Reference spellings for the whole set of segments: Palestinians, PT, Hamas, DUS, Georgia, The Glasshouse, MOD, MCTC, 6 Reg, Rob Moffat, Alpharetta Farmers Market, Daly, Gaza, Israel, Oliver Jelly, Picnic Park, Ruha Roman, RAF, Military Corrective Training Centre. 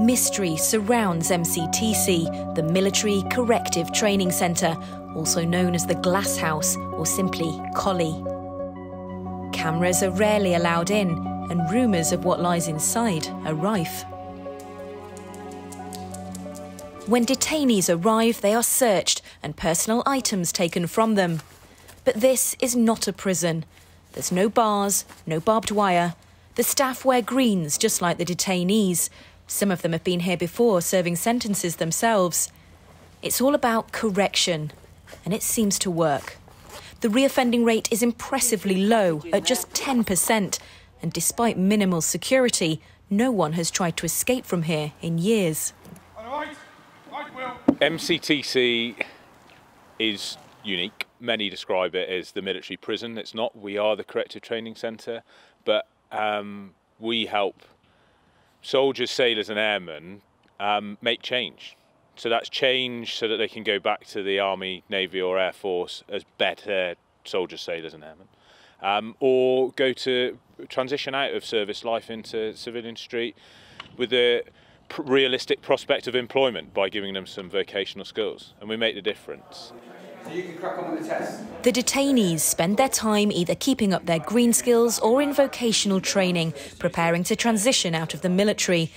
mystery surrounds MCTC, the Military Corrective Training Centre, also known as the Glasshouse or simply Collie. Cameras are rarely allowed in, and rumours of what lies inside are rife. When detainees arrive, they are searched and personal items taken from them. But this is not a prison. There's no bars, no barbed wire. The staff wear greens just like the detainees. Some of them have been here before, serving sentences themselves. It's all about correction, and it seems to work. The reoffending rate is impressively low, at just 10%, and despite minimal security, no one has tried to escape from here in years. MCTC is unique. Many describe it as the military prison. It's not. We are the Corrective Training Centre, but we help soldiers, sailors and airmen make change. So that's change so that they can go back to the Army, Navy or Air Force as better soldiers, sailors and airmen. Or go to transition out of service life into civilian street with a realistic prospect of employment by giving them some vocational skills, and we make the difference. So you can crack on with the test. The detainees spend their time either keeping up their green skills or in vocational training, preparing to transition out of the military.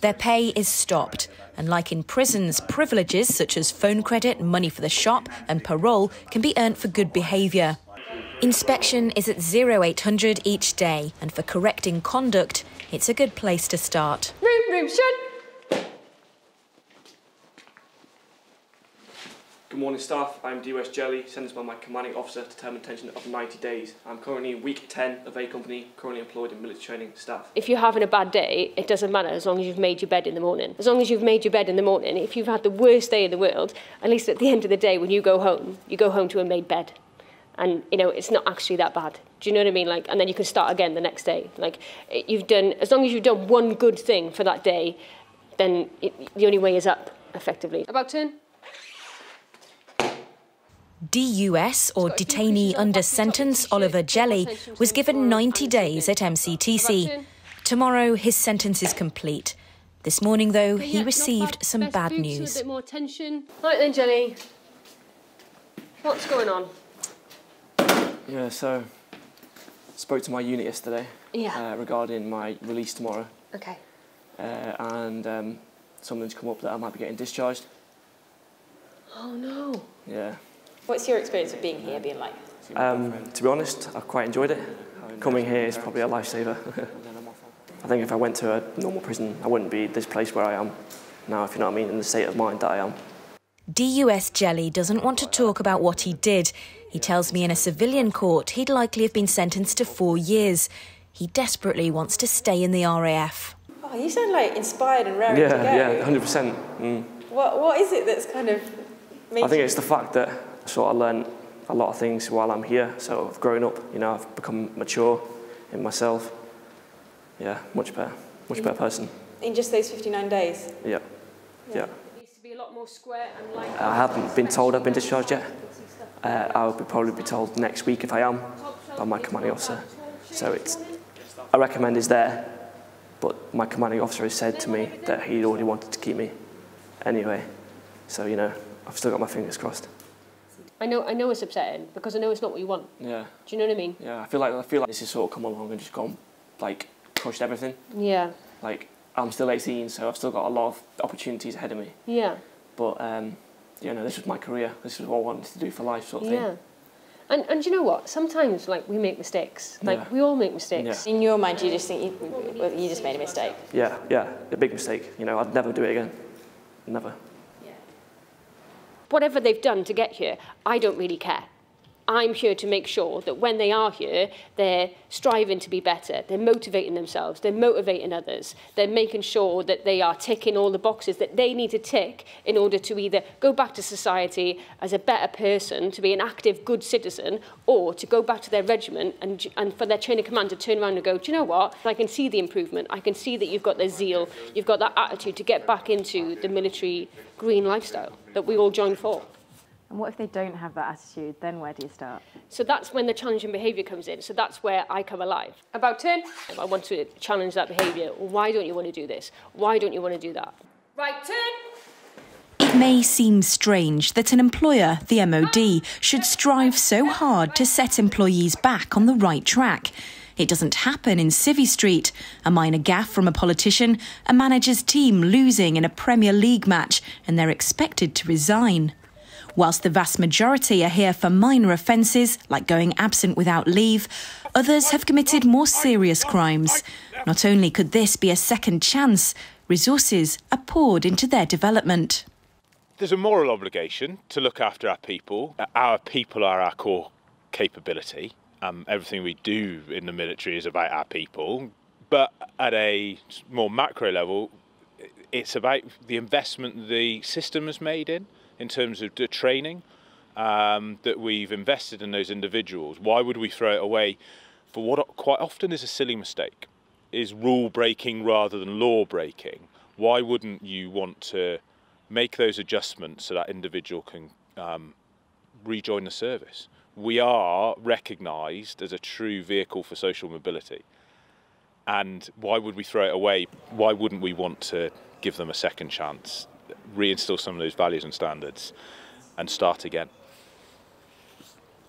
Their pay is stopped, and like in prisons, privileges such as phone credit, money for the shop and parole can be earned for good behaviour. Inspection is at 0800 each day, and for correcting conduct, it's a good place to start. Room, shut! Good morning, staff. I'm DUS Jelly, sentenced by my commanding officer to term detention of 90 days. I'm currently in week 10 of A Company, currently employed in military training staff. If you're having a bad day, it doesn't matter as long as you've made your bed in the morning. As long as you've made your bed in the morning, if you've had the worst day in the world, at least at the end of the day when you go home to a made bed. And, you know, it's not actually that bad. Do you know what I mean? Like, and then you can start again the next day. Like, you've done, as long as you've done one good thing for that day, then the only way is up, effectively. About turn. DUS, or detainee under sentence, Oliver Jelly, was given 90 days at MCTC. Tomorrow, his sentence is complete. This morning, though, he received some bad news. Right then, Jelly. What's going on? Yeah, so spoke to my unit yesterday regarding my release tomorrow. Okay. And something's come up that I might be getting discharged. Oh, no. Yeah. What's your experience of being here, being like? To be honest, I've quite enjoyed it. Coming here is probably a lifesaver. I think if I went to a normal prison, I wouldn't be this place where I am now, if you know what I mean, in the state of mind that I am. DUS Jelly doesn't want to talk about what he did. He tells me in a civilian court he'd likely have been sentenced to 4 years. He desperately wants to stay in the RAF. Oh, you sound like inspired and raring to go. Yeah, 100%. Mm. What is it that's kind of made I think it's the fact that I sort of learned a lot of things while I'm here. So I've grown up, you know, I've become mature in myself. Yeah, much better person. In just those 59 days? Yeah, yeah. I haven't been told I've been discharged yet. I'll probably be told next week if I am by my commanding officer. So it's, I recommend is there, but my commanding officer has said to me that he already wanted to keep me anyway. So, you know, I've still got my fingers crossed. I know it's upsetting because I know it's not what you want. Yeah. Do you know what I mean? Yeah, I feel like this has sort of come along and just gone, like, crushed everything. Yeah. Like, I'm still 18, so I've still got a lot of opportunities ahead of me. Yeah. But, you know, this was my career. This is what I wanted to do for life, sort of thing. And you know what? Sometimes, like, we make mistakes. Like, we all make mistakes. Yeah. In your mind, you just think you just made a mistake. Yeah, yeah, a big mistake. You know, I'd never do it again. Never. Yeah. Whatever they've done to get here, I don't really care. I'm here to make sure that when they are here, they're striving to be better, they're motivating themselves, they're motivating others, they're making sure that they are ticking all the boxes that they need to tick in order to either go back to society as a better person, to be an active, good citizen, or to go back to their regiment and for their chain of command to turn around and go, do you know what, I can see the improvement, I can see that you've got the zeal, you've got that attitude to get back into the military green lifestyle that we all join for. And what if they don't have that attitude? Then where do you start? So that's when the challenging behaviour comes in. So that's where I come alive. About turn. I want to challenge that behaviour. Why don't you want to do this? Why don't you want to do that? Right turn. It may seem strange that an employer, the MOD, should strive so hard to set employees back on the right track. It doesn't happen in Civvy Street. A minor gaffe from a politician, a manager's team losing in a Premier League match, and they're expected to resign. Whilst the vast majority are here for minor offences, like going absent without leave, others have committed more serious crimes. Not only could this be a second chance, resources are poured into their development. There's a moral obligation to look after our people. Our people are our core capability. Everything we do in the military is about our people. But at a more macro level, it's about the investment the system has made in terms of the training that we've invested in those individuals. Why would we throw it away for what quite often is a silly mistake, is rule breaking rather than law breaking? Why wouldn't you want to make those adjustments so that individual can rejoin the service? We are recognised as a true vehicle for social mobility. And why would we throw it away? Why wouldn't we want to give them a second chance? Reinstill some of those values and standards and start again.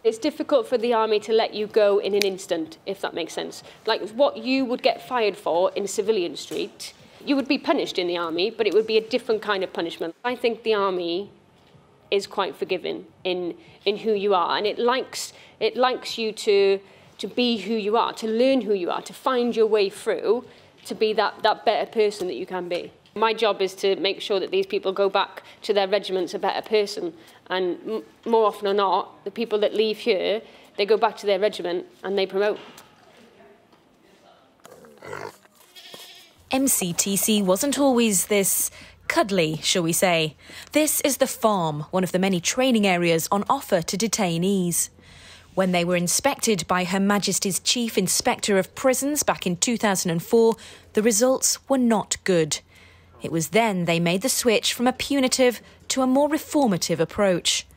It's difficult for the army to let you go in an instant, if that makes sense. Like what you would get fired for in Civilian Street, you would be punished in the army, but it would be a different kind of punishment. I think the army is quite forgiving in who you are, and it likes you to be who you are, to learn who you are, to find your way through, to be that better person that you can be. My job is to make sure that these people go back to their regiments a better person, and more often than not, the people that leave here, they go back to their regiment and they promote. MCTC wasn't always this cuddly, shall we say. This is the farm, one of the many training areas on offer to detainees. When they were inspected by Her Majesty's Chief Inspector of Prisons back in 2004, the results were not good. It was then they made the switch from a punitive to a more reformative approach.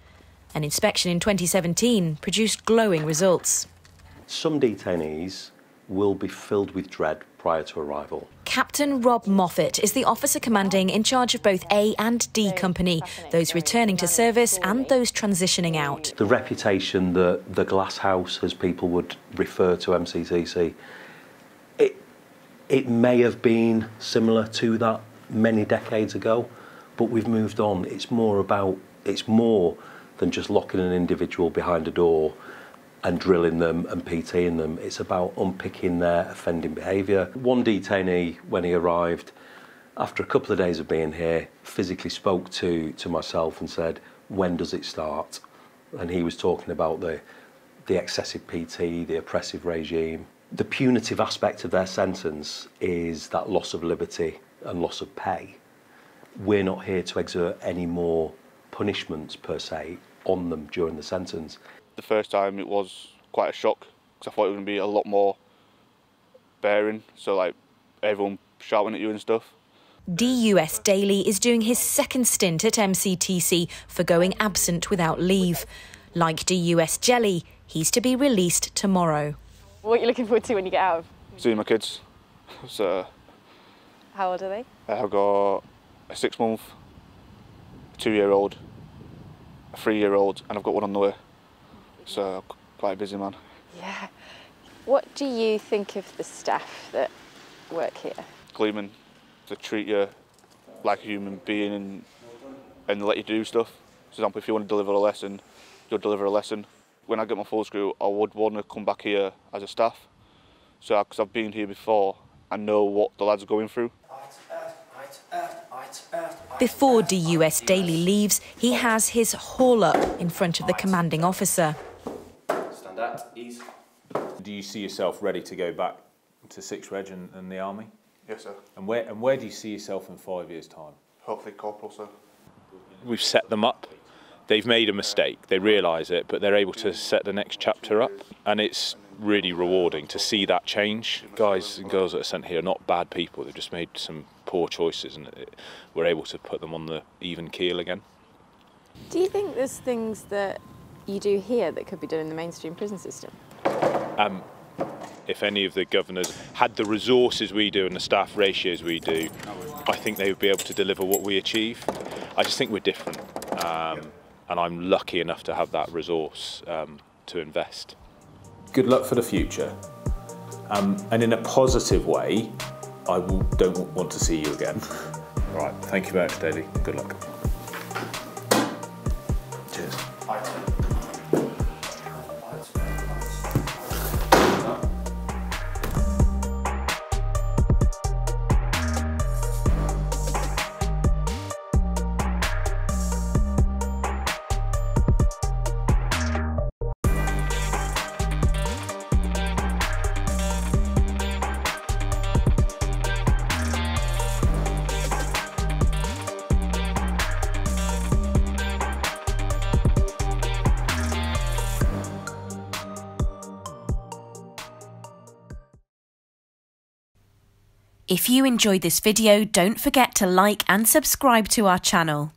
An inspection in 2017 produced glowing results. Some detainees will be filled with dread prior to arrival. Captain Rob Moffat is the officer commanding in charge of both A and D Company, those returning to service and those transitioning out. The reputation that the Glasshouse, as people would refer to MCTC, it may have been similar to that many decades ago, but we've moved on. It's more than just locking an individual behind a door and drilling them and PTing them. It's about unpicking their offending behaviour. One detainee, when he arrived, after a couple of days of being here, physically spoke to myself and said, "When does it start?" And he was talking about the excessive PT, the oppressive regime. The punitive aspect of their sentence is that loss of liberty and loss of pay. We're not here to exert any more punishments per se on them during the sentence. The first time it was quite a shock, because I thought it was going to be a lot more bearing, so like everyone shouting at you and stuff. DUS Daly is doing his second stint at MCTC for going absent without leave. Like DUS Jelly, he's to be released tomorrow. What are you looking forward to when you get out? Seeing my kids. So, how old are they? I've got a 6-month, a 2-year-old, a 3-year-old, and I've got one on the way. So, quite a busy man. Yeah. What do you think of the staff that work here? Gleeman. They treat you like a human being and they let you do stuff. For example, if you want to deliver a lesson, you'll deliver a lesson. When I get my full screw, I would want to come back here as a staff. So, because I've been here before, I know what the lads are going through. Before DUS Daly leaves, he has his haul up in front of the commanding officer. Stand at ease. Do you see yourself ready to go back to 6 Reg and the army? Yes, sir. And where do you see yourself in 5 years' time? Hopefully corporal, sir. We've set them up. They've made a mistake. They realise it, but they're able to set the next chapter up, and it's really rewarding to see that change. Guys and girls that are sent here are not bad people, they've just made some poor choices, and we're able to put them on the even keel again. Do you think there's things that you do here that could be done in the mainstream prison system? If any of the governors had the resources we do and the staff ratios we do, I think they would be able to deliver what we achieve. I just think we're different, and I'm lucky enough to have that resource to invest. Good luck for the future, and in a positive way, I don't want to see you again. All right, thank you very much, Daly. Good luck. Cheers. If you enjoyed this video, don't forget to like and subscribe to our channel.